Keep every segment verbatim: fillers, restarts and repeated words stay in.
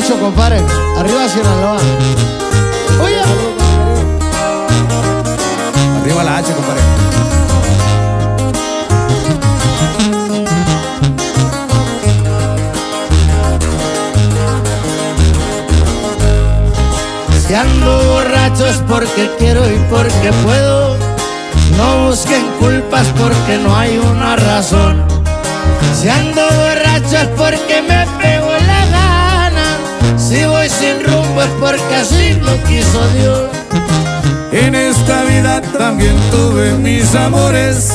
guacho, compadre. Arriba Sinaloa. Oye. Arriba la H, compadre. Si ando borracho es porque quiero y porque puedo. No busquen culpas porque no hay una razón. Si ando borracho es porque me pegó la gana. Si voy sin rumbo es porque así lo quiso Dios. En esta vida también tuve mis amores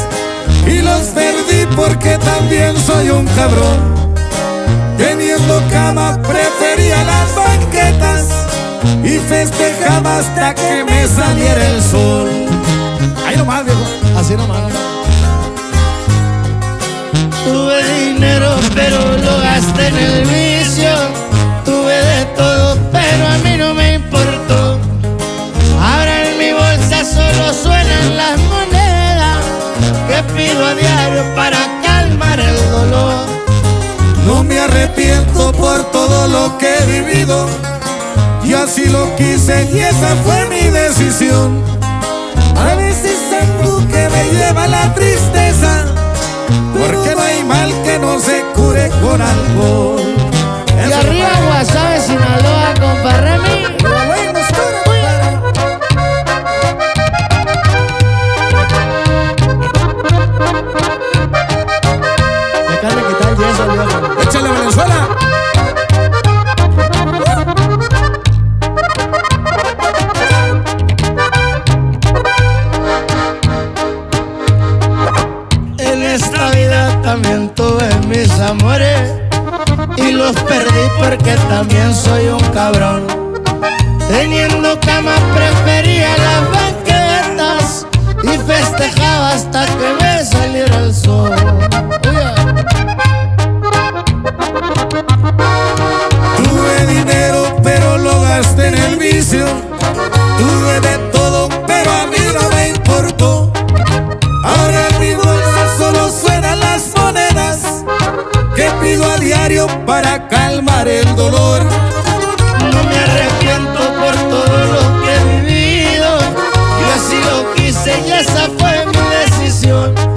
y los perdí porque también soy un cabrón. Teniendo cama prefería las banquetas y festejaba hasta que me saliera el sol. Ahí nomás, viejo, así nomás. Tuve dinero pero lo gasté en el vicio. Tuve de todo pero a mí no me importó. Ahora en mi bolsa solo suenan las monedas que pido a diario para calmar el dolor. No me arrepiento por todo lo que he vivido. Y así lo quise y esa fue mi decisión. A veces algo que me lleva a la tristeza, porque no hay mal que no se cure con alcohol. Y arriba Guasave, Sinaloa, compa Remy. Déjale quitar el yeso, viejo. Échale Venezuela. También tuve mis amores y los perdí porque también soy un cabrón. Teniendo cama prefería las banquetas y festejaba hasta que me saliera el sol. Tuve dinero pero lo gasté en el vicio. Tuve de todo pero a mí no me importó. Ahora en mi bolsa solo suenan las monedas que pido a diario para calmar el dolor. No me arrepiento por todo lo que he vivido. Yo así lo quise y esa fue mi decisión.